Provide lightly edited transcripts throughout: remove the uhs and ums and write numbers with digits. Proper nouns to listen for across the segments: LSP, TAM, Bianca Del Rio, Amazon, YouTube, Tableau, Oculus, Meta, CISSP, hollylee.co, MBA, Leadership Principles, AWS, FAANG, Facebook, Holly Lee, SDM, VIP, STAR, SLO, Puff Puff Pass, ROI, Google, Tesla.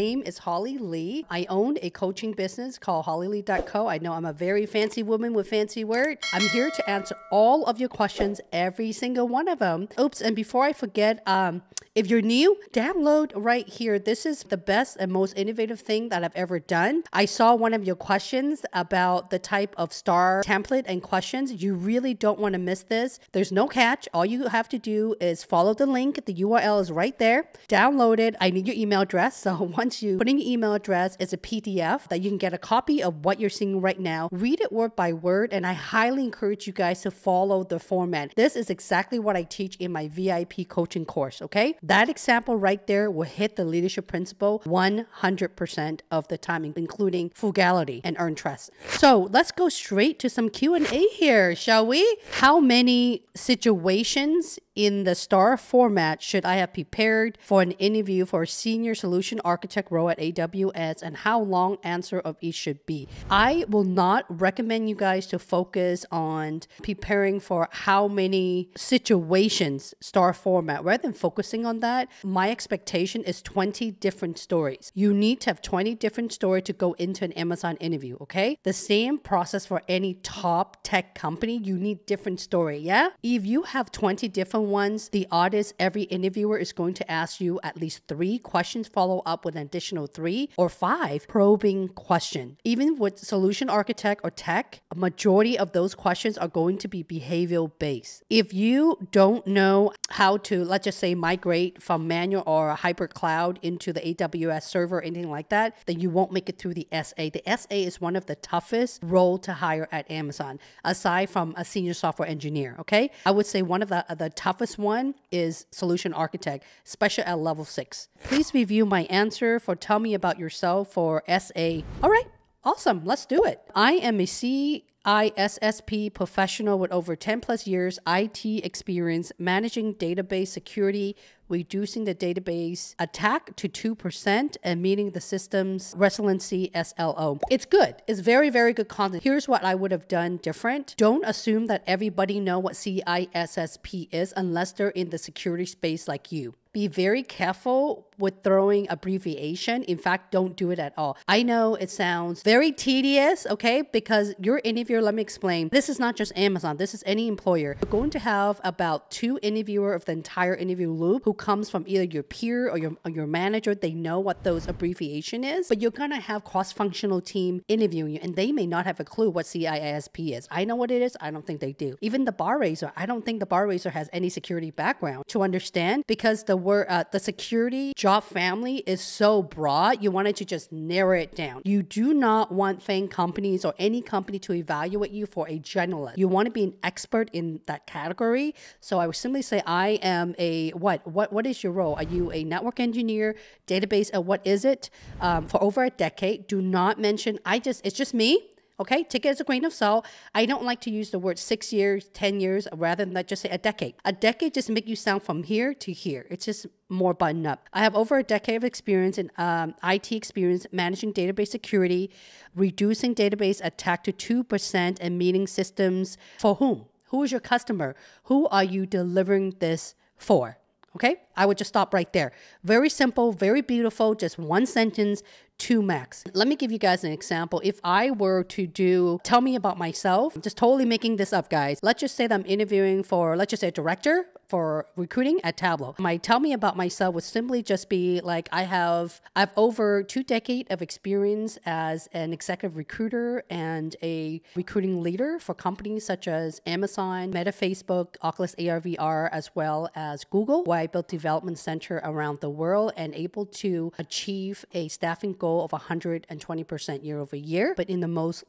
name is Holly Lee. I own a coaching business called hollylee.co. I know I'm a very fancy woman with fancy words. I'm here to answer all of your questions, every single one of them. Oops, and before I forget, if you're new, download right here. This is the best and most innovative thing that I've ever done. I saw one of your questions about the type of star template and questions. You really don't want to miss this. There's no catch. All you have to do is follow the link. The URL is right there. Download it. I need your email address. So once you put in your email address, it's a PDF that you can get a copy of what you're seeing right now. Read it word by word, and I highly encourage you guys to follow the format. This is exactly what I teach in my VIP coaching course, okay? That example right there will hit the leadership principle 100% of the time, including frugality and earn trust. So let's go straight to some Q&A here, shall we? How many situations in the STAR format should I have prepared for an interview for a senior solution architect role at AWS, and how long answer of each should be? I will not recommend you guys to focus on preparing for how many situations STAR format. Rather than focusing on that, my expectation is 20 different stories. You need to have 20 different stories to go into an Amazon interview, okay? The same process for any top tech company. You need different story, yeah? If you have 20 different ones, the oddest, every interviewer is going to ask you at least 3 questions, follow up with an additional 3 or 5 probing questions. Even with solution architect or tech, a majority of those questions are going to be behavioral based. If you don't know how to, let's just say, migrate from manual or a hybrid cloud into the AWS server or anything like that, then you won't make it through the SA. The SA is one of the toughest role to hire at Amazon, aside from a senior software engineer, okay? I would say one of the toughest one is solution architect, especially at level 6. Please review my answer for tell me about yourself for SA. All right, awesome, let's do it. I am a CISSP professional with over 10+ years IT experience managing database security, reducing the database attack to 2% and meeting the system's resiliency SLO. It's good. It's very, very good content. Here's what I would have done different. Don't assume that everybody knows what CISSP is unless they're in the security space like you. Be very careful with throwing abbreviation. In fact, don't do it at all. I know it sounds very tedious, okay? Because your interviewer, let me explain. This is not just Amazon. This is any employer. You're going to have about 2 interviewers of the entire interview loop who comes from either your peer or your manager. They know what those abbreviation is, but you're going to have cross-functional team interviewing you, and they may not have a clue what CISSP is. I know what it is. I don't think they do. Even the bar raiser, I don't think the bar raiser has any security background to understand, because the security job family is so broad. You wanted to just narrow it down. You do not want FAANG companies or any company to evaluate you for a generalist. You want to be an expert in that category. So I would simply say, I am a what is your role? Are you a network engineer, database, or what is it? For over a decade, do not mention, it's just me. Okay, take it as a grain of salt. I don't like to use the word 6 years, 10 years, rather than just say a decade. A decade just make you sound from here to here. It's just more buttoned up. I have over a decade of experience in IT experience, managing database security, reducing database attack to 2% and meeting systems for whom? Who is your customer? Who are you delivering this for? Okay, I would just stop right there. Very simple, very beautiful, just 1 sentence, 2 max. Let me give you guys an example. If I were to do, tell me about myself, I'm just totally making this up, guys. Let's just say that I'm interviewing for, let's just say, a director for recruiting at Tableau. My tell me about myself would simply just be like, I've over 2 decades of experience as an executive recruiter and a recruiting leader for companies such as Amazon, Meta, Facebook, Oculus AR/VR, as well as Google, where I built development center around the world and able to achieve a staffing goal of 120% year over year. But in the most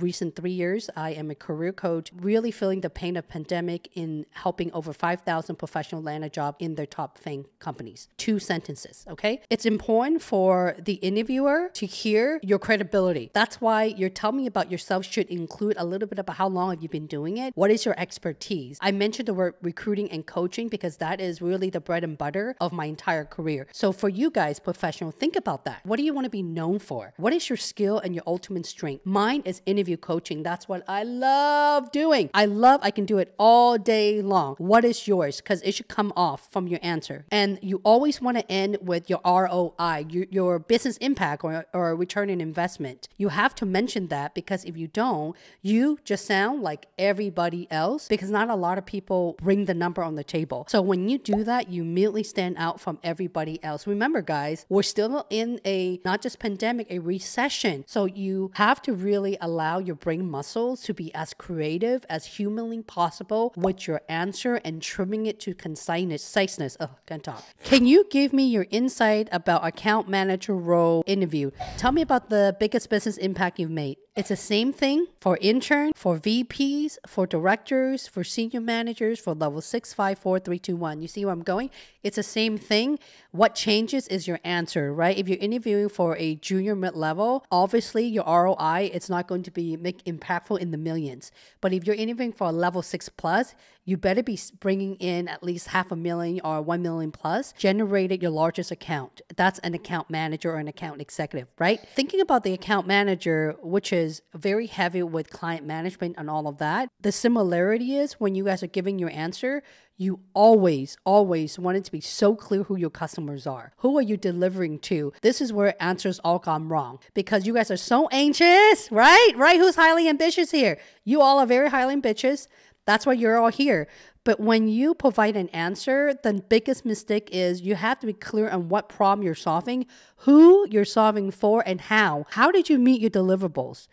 recent 3 years, I am a career coach, really feeling the pain of pandemic in helping over 5,000 professional land a job in their top FAANG companies. 2 sentences, okay? It's important for the interviewer to hear your credibility. That's why your tell me about yourself should include a little bit about how long have you been doing it? What is your expertise? I mentioned the word recruiting and coaching because that is really the bread and butter of my entire career. So for you guys, professional, think about that. What do you want to be known for? What is your skill and your ultimate strength? Mine is interview coaching. That's what I love doing. I can do it all day long. What is your yours because it should come off from your answer. And you always want to end with your ROI, your business impact or return on investment. You have to mention that because if you don't, you just sound like everybody else because not a lot of people bring the number on the table. So when you do that, you immediately stand out from everybody else. Remember guys, we're still in a, not just pandemic, a recession. So you have to really allow your brain muscles to be as creative as humanly possible with your answer and trimming it to conciseness. Oh, can't talk. Can you give me your insight about account manager role interview? Tell me about the biggest business impact you've made. It's the same thing for intern, for VPs, for directors, for senior managers, for level 6, 5, 4, 3, 2, 1. You see where I'm going? It's the same thing. What changes is your answer, right? If you're interviewing for a junior mid-level, obviously your ROI, it's not going to be impactful in the millions. But if you're interviewing for a level 6+, you better be bringing in at least $500,000 or $1 million plus, generated your largest account. That's an account manager or an account executive, right? Thinking about the account manager, which is very heavy with client management and all of that, the similarity is when you guys are giving your answer, you always want it to be so clear who your customers are. Who are you delivering to? This is where answers all gone wrong because you guys are so anxious, right? Right? Who's highly ambitious here? You all are very highly ambitious. That's why you're all here. But when you provide an answer, the biggest mistake is you have to be clear on what problem you're solving, who you're solving for, and how. How did you meet your deliverables?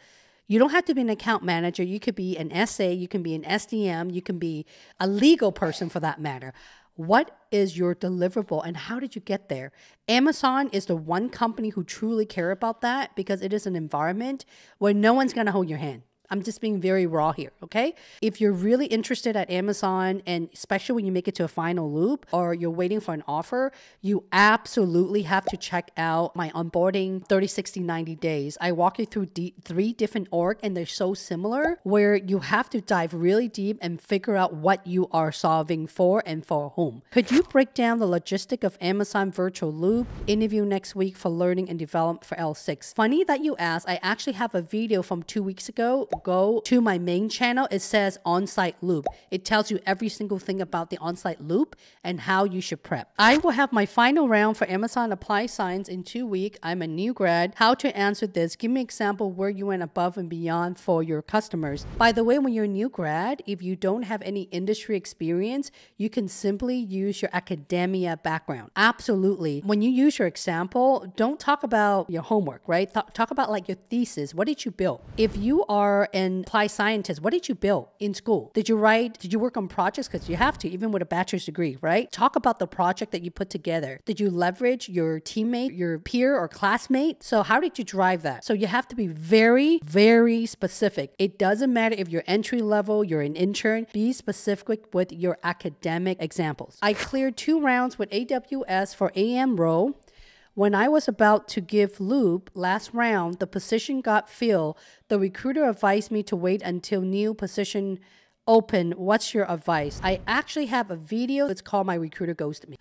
You don't have to be an account manager. You could be an SA, you can be an SDM, you can be a legal person for that matter. What is your deliverable and how did you get there? Amazon is the one company who truly care about that because it is an environment where no one's gonna hold your hand. I'm just being very raw here, okay? If you're really interested at Amazon, and especially when you make it to a final loop or you're waiting for an offer, you absolutely have to check out my onboarding 30, 60, 90 days. I walk you through 3 different orgs and they're so similar where you have to dive really deep and figure out what you are solving for and for whom. Could you break down the logistic of Amazon virtual loop interview next week for learning and development for L6? Funny that you asked, I actually have a video from 2 weeks ago. Go to my main channel, it says on-site loop. It tells you every single thing about the on-site loop and how you should prep. I will have my final round for Amazon Apply Science in 2 weeks. I'm a new grad. How to answer this? Give me an example where you went above and beyond for your customers. By the way, when you're a new grad, if you don't have any industry experience, you can simply use your academia background. Absolutely. When you use your example, don't talk about your homework, right? Talk about like your thesis. What did you build? If you are an applied scientist, what did you build in school? Did you write? Did you work on projects? Because you have to, even with a bachelor's degree, right? Talk about the project that you put together. Did you leverage your teammate, your peer or classmate? So how did you drive that? So you have to be very, very specific. It doesn't matter if you're entry level, you're an intern, be specific with your academic examples. I cleared 2 rounds with AWS for AM role. When I was about to give loop last round, the position got filled. The recruiter advised me to wait until new position open. What's your advice? I actually have a video that's called My Recruiter Ghosted Me.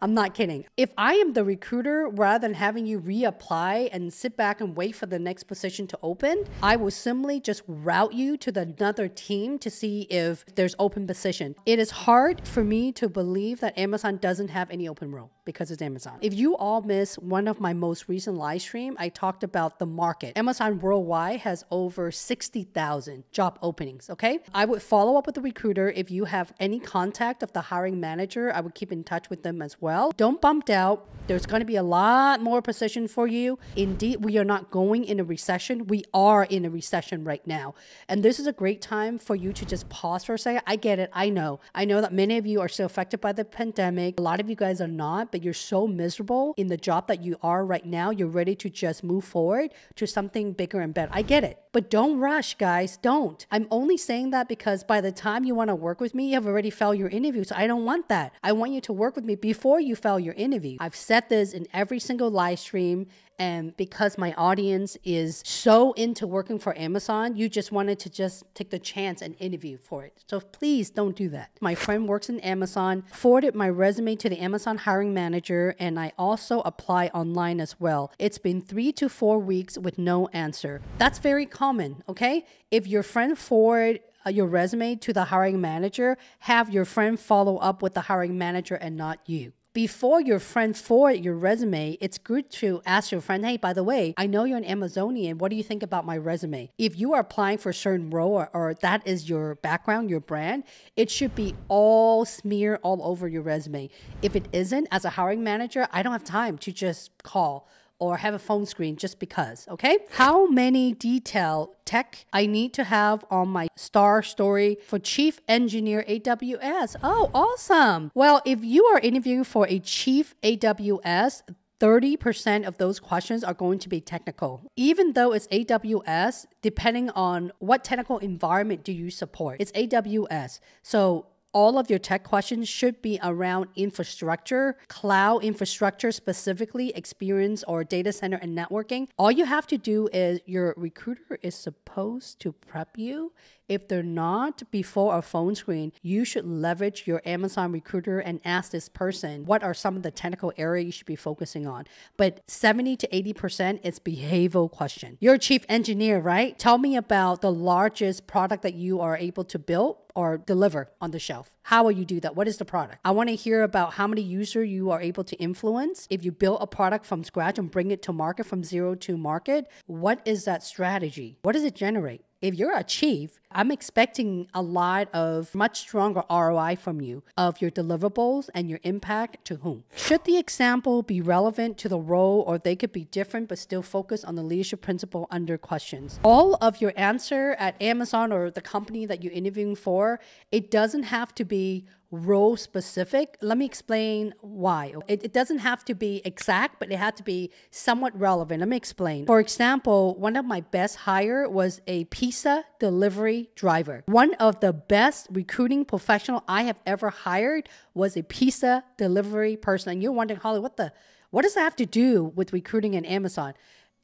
I'm not kidding. If I am the recruiter, rather than having you reapply and sit back and wait for the next position to open, I will simply just route you to another team to see if there's open position. It is hard for me to believe that Amazon doesn't have any open role because it's Amazon. If you all missed one of my most recent live stream, I talked about the market. Amazon worldwide has over 60,000 job openings, okay? I would follow up with the recruiter. If you have any contact of the hiring manager, I would keep in touch with them as well. Don't bump out. There's going to be a lot more position for you. Indeed, we are not going in a recession. We are in a recession right now. And this is a great time for you to just pause for a second. I get it. I know. I know that many of you are still affected by the pandemic. A lot of you guys are not, but you're so miserable in the job that you are right now. You're ready to just move forward to something bigger and better. I get it. But don't rush, guys. Don't. I'm only saying that because by the time you want to work with me, you have already failed your interview. So I don't want that. I want you to work with me before you fail your interview. I've said this in every single live stream. And because my audience is so into working for Amazon, you just wanted to just take the chance and interview for it. So please don't do that. My friend works in Amazon, forwarded my resume to the Amazon hiring manager, and I also apply online as well. It's been 3 to 4 weeks with no answer. That's very common, okay? If your friend forwarded your resume to the hiring manager, have your friend follow up with the hiring manager and not you. Before your friend forwards your resume, it's good to ask your friend, hey, by the way, I know you're an Amazonian. What do you think about my resume? If you are applying for a certain role or that is your background, your brand, it should be all smeared all over your resume. If it isn't, as a hiring manager, I don't have time to just call or have a phone screen just because, okay? How many detail tech I need to have on my star story for Chief Engineer AWS? Oh, awesome. Well, if you are interviewing for a Chief AWS, 30% of those questions are going to be technical. Even though it's AWS, depending on what technical environment do you support, it's AWS. So all of your tech questions should be around infrastructure, cloud infrastructure specifically, experience or data center and networking. All you have to do is your recruiter is supposed to prep you. If they're not before a phone screen, you should leverage your Amazon recruiter and ask this person, what are some of the technical areas you should be focusing on? But 70 to 80% is behavioral question. You're a chief engineer, right? Tell me about the largest product that you are able to build or deliver on the shelf. How will you do that? What is the product? I want to hear about how many users you are able to influence. If you build a product from scratch and bring it to market from zero to market, what is that strategy? What does it generate? If you're a chief, I'm expecting a lot of much stronger ROI from you of your deliverables and your impact to whom. Should the example be relevant to the role or they could be different but still focus on the leadership principle under questions? All of your answer at Amazon or the company that you're interviewing for, it doesn't have to be role specific. Let me explain why. It doesn't have to be exact, but it had to be somewhat relevant. Let me explain. For example, one of my best hire was a pizza delivery driver. One of the best recruiting professional I have ever hired was a pizza delivery person. And you're wondering, Holly, what does that have to do with recruiting in Amazon?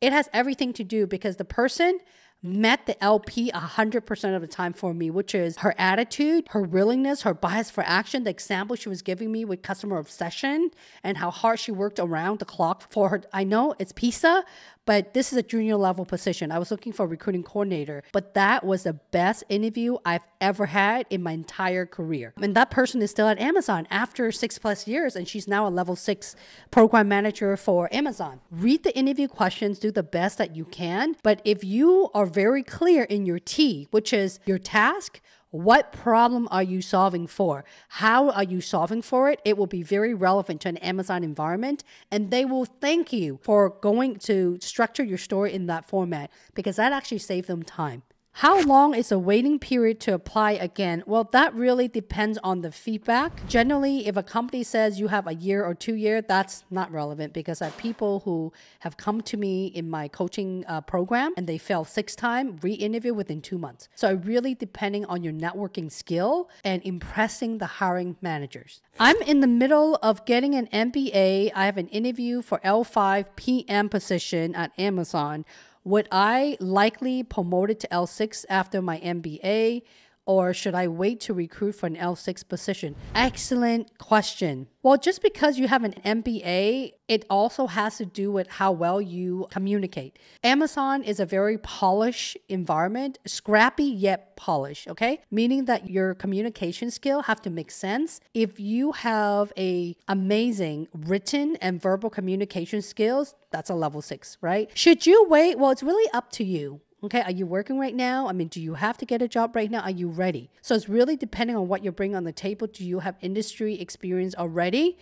It has everything to do because the person met the LP 100% of the time for me, which is her attitude, her willingness, her bias for action, the example she was giving me with customer obsession and how hard she worked around the clock for her. I know it's pizza, but this is a junior level position. I was looking for a recruiting coordinator, but that was the best interview I've ever had in my entire career. And that person is still at Amazon after 6+ years, and she's now a level 6 program manager for Amazon. Read the interview questions, do the best that you can, but if you are very clear in your T, which is your task, what problem are you solving for? How are you solving for it? It will be very relevant to an Amazon environment, and they will thank you for going to structure your story in that format because that actually saved them time. How long is the waiting period to apply again? Well, that really depends on the feedback. Generally, if a company says you have a year or 2 years, that's not relevant because I have people who have come to me in my coaching program and they fail 6 times, re-interview within 2 months. So it really depending on your networking skill and impressing the hiring managers. I'm in the middle of getting an MBA. I have an interview for L5 PM position at Amazon. Would I likely promote it to L6 after my MBA, or should I wait to recruit for an L6 position? Excellent question. Well, just because you have an MBA, it also has to do with how well you communicate. Amazon is a very polished environment, scrappy yet polished, okay? Meaning that your communication skill have to make sense. If you have an amazing written and verbal communication skills, that's a level 6, right? Should you wait? Well, it's really up to you. Okay, are you working right now? I mean, do you have to get a job right now? Are you ready? So it's really depending on what you bring on the table. Do you have industry experience already?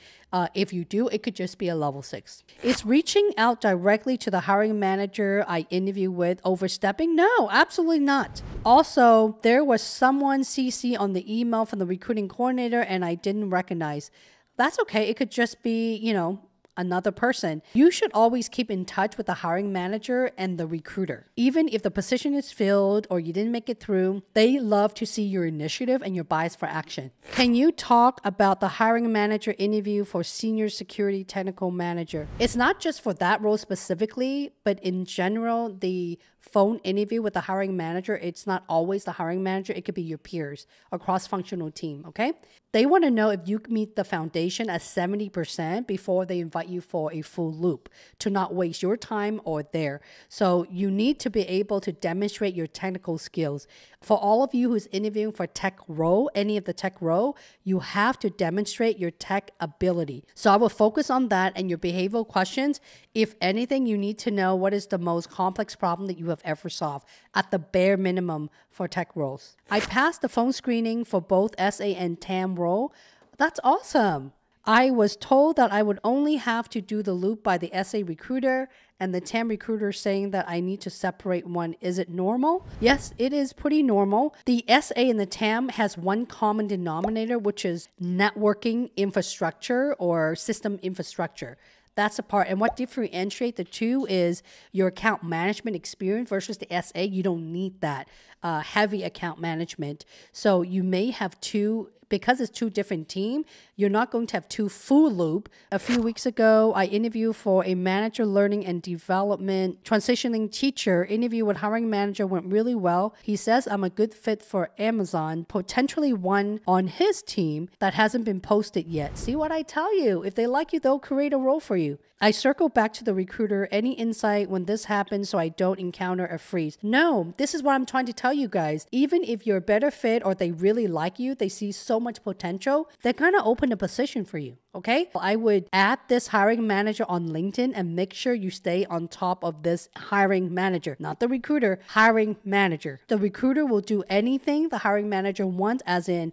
If you do, it could just be a level 6. Is reaching out directly to the hiring manager I interview with overstepping? No, absolutely not. Also, there was someone CC on the email from the recruiting coordinator and I didn't recognize. That's okay. It could just be, you know, another person. You should always keep in touch with the hiring manager and the recruiter. Even if the position is filled or you didn't make it through, they love to see your initiative and your bias for action. Can you talk about the hiring manager interview for senior security technical manager? It's not just for that role specifically, but in general, the phone interview with the hiring manager, it's not always the hiring manager. It could be your peers, a cross-functional team, okay? They want to know if you meet the foundation at 70% before they invite you for a full loop to not waste your time or their. So you need to be able to demonstrate your technical skills. For all of you who's interviewing for tech role, any of the tech role, you have to demonstrate your tech ability. So I will focus on that and your behavioral questions. If anything, you need to know what is the most complex problem that you have ever solved at the bare minimum for tech roles. I passed the phone screening for both SA and TAM role. That's awesome. I was told that I would only have to do the loop by the SA recruiter and the TAM recruiter saying that I need to separate one. Is it normal? Yes, it is pretty normal. The SA and the TAM has one common denominator, which is networking infrastructure or system infrastructure. That's the part. And what differentiates the two is your account management experience versus the SA. You don't need that heavy account management. So you may have two, because it's two different teams, you're not going to have two full loop. A few weeks ago, I interviewed for a manager learning and development transitioning teacher. Interview with hiring manager went really well. He says I'm a good fit for Amazon, potentially one on his team that hasn't been posted yet. See what I tell you? If they like you, they'll create a role for you. I circle back to the recruiter, any insight when this happens so I don't encounter a freeze? No, this is what I'm trying to tell you guys. Even if you're a better fit or they really like you, they see so much potential, they're gonna open a position for you, okay? I would add this hiring manager on LinkedIn and make sure you stay on top of this hiring manager, not the recruiter, hiring manager. The recruiter will do anything the hiring manager wants, as in,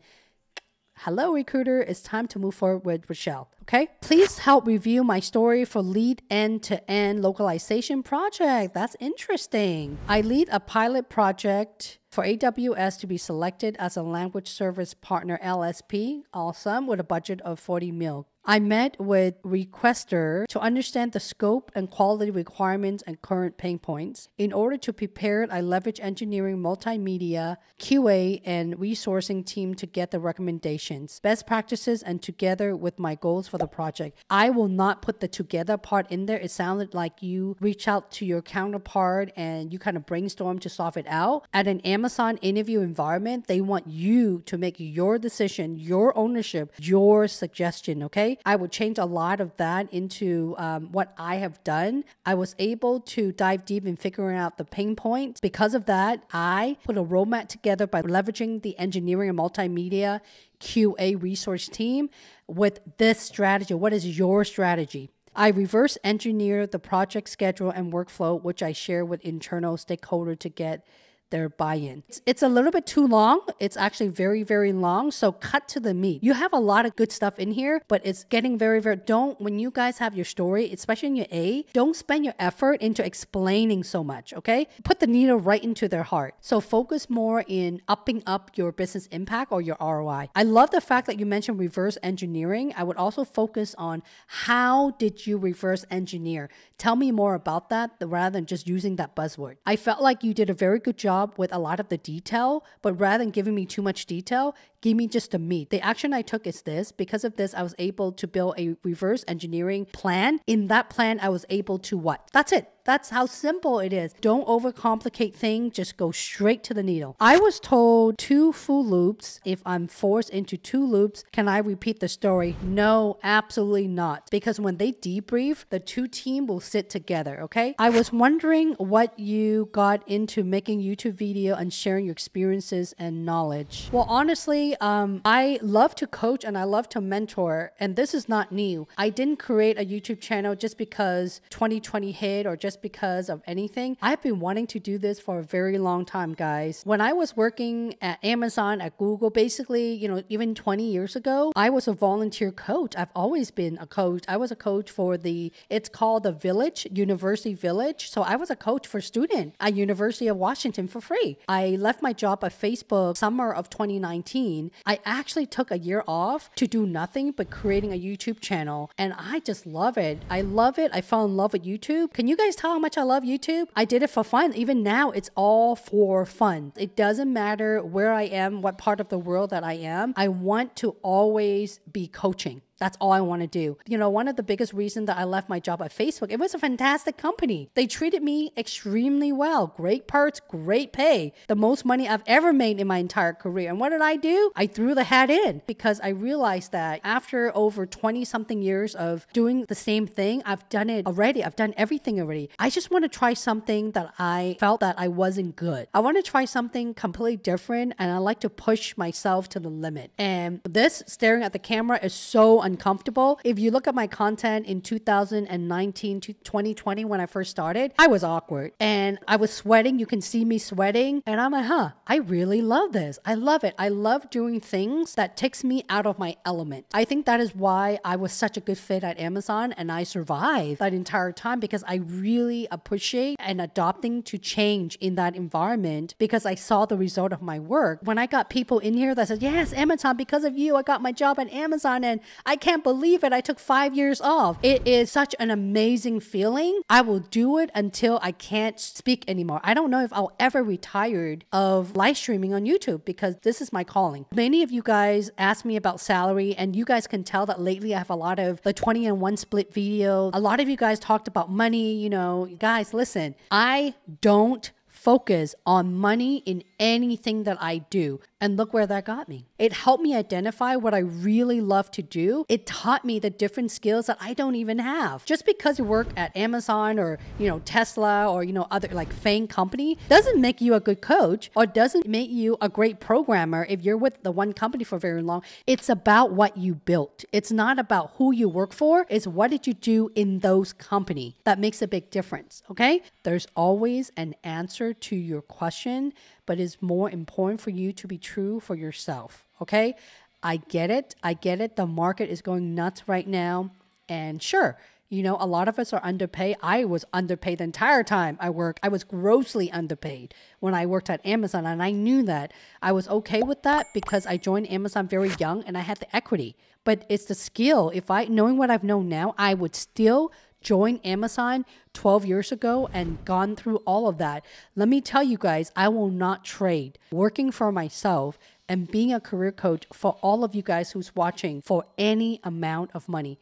hello, recruiter, it's time to move forward with Rochelle. Okay, please help review my story for lead end-to-end localization project. That's interesting. I lead a pilot project for AWS to be selected as a language service partner LSP, awesome, with a budget of 40 mil. I met with requester to understand the scope and quality requirements and current pain points. In order to prepare it, I leverage engineering, multimedia, QA, and resourcing team to get the recommendations, best practices, and together with my goals for the project. I will not put the together part in there. It sounded like you reach out to your counterpart and you kind of brainstorm to solve it out. At an Amazon interview environment, they want you to make your decision, your ownership, your suggestion, okay? I would change a lot of that into what I have done. I was able to dive deep in figuring out the pain points. Because of that, I put a roadmap together by leveraging the engineering and multimedia QA resource team with this strategy. What is your strategy? I reverse engineer the project schedule and workflow, which I share with internal stakeholder to get their buy-in. It's a little bit too long. It's actually very, very long. So cut to the meat. You have a lot of good stuff in here, but it's getting very, very, when you guys have your story, especially in your A, don't spend your effort into explaining so much, okay? Put the needle right into their heart. So focus more in upping up your business impact or your ROI. I love the fact that you mentioned reverse engineering. I would also focus on how did you reverse engineer? Tell me more about that rather than just using that buzzword. I felt like you did a very good job with a lot of the detail, but rather than giving me too much detail, give me just the meat. The action I took is this. Because of this, I was able to build a reverse engineering plan. In that plan, I was able to what? That's it. That's how simple it is. Don't overcomplicate things. Just go straight to the needle. I was told two full loops. If I'm forced into two loops, can I repeat the story? No, absolutely not. Because when they debrief, the two teams will sit together, okay? I was wondering what you got into making YouTube video and sharing your experiences and knowledge. Well, honestly, I love to coach and I love to mentor. And this is not new. I didn't create a YouTube channel just because 2020 hit or just because of anything. I've been wanting to do this for a very long time, guys. When I was working at Amazon, at Google, basically, you know, even 20 years ago, I was a volunteer coach. I've always been a coach. I was a coach for it's called the Village, University Village. So I was a coach for students at University of Washington for free. I left my job at Facebook summer of 2019. I actually took a year off to do nothing but creating a YouTube channel. And I just love it. I love it. I fell in love with YouTube. Can you guys how much I love YouTube? I did it for fun. Even now, it's all for fun. It doesn't matter where I am, what part of the world that I am. I want to always be coaching. That's all I want to do. You know, one of the biggest reasons that I left my job at Facebook, it was a fantastic company. They treated me extremely well. Great perks, great pay, the most money I've ever made in my entire career. And what did I do? I threw the hat in because I realized that after over 20 something years of doing the same thing, I've done it already. I've done everything already. I just want to try something that I felt that I wasn't good. I want to try something completely different, and I like to push myself to the limit. And this staring at the camera is so uncomfortable. If you look at my content in 2019 to 2020, when I first started, I was awkward and I was sweating. You can see me sweating, and I'm like, huh, I really love this. I love it. I love doing things that takes me out of my element. I think that is why I was such a good fit at Amazon, and I survived that entire time because I really appreciate and adopting to change in that environment because I saw the result of my work. When I got people in here that said, yes, Amazon, because of you, I got my job at Amazon and I can't believe it. I took 5 years off. It is such an amazing feeling. I will do it until I can't speak anymore. I don't know if I'll ever retire of live streaming on YouTube because this is my calling. Many of you guys ask me about salary, and you guys can tell that lately I have a lot of the 20-in-1 split video. A lot of you guys talked about money. You know, guys, listen, I don't focus on money in anything that I do. And look where that got me. It helped me identify what I really love to do. It taught me the different skills that I don't even have. Just because you work at Amazon or, you know, Tesla or, you know, other like FAANG company doesn't make you a good coach or doesn't make you a great programmer if you're with the one company for very long. It's about what you built. It's not about who you work for. It's what did you do in those company that makes a big difference, okay? There's always an answer to your question, but it's more important for you to be true for yourself, okay? I get it. I get it. The market is going nuts right now. And sure, you know, a lot of us are underpaid. I was underpaid the entire time I worked. I was grossly underpaid when I worked at Amazon, and I knew that. I was okay with that because I joined Amazon very young and I had the equity. But it's the skill. If I, knowing what I've known now, I would still joined Amazon 12 years ago and gone through all of that. Let me tell you guys, I will not trade working for myself and being a career coach for all of you guys who's watching for any amount of money.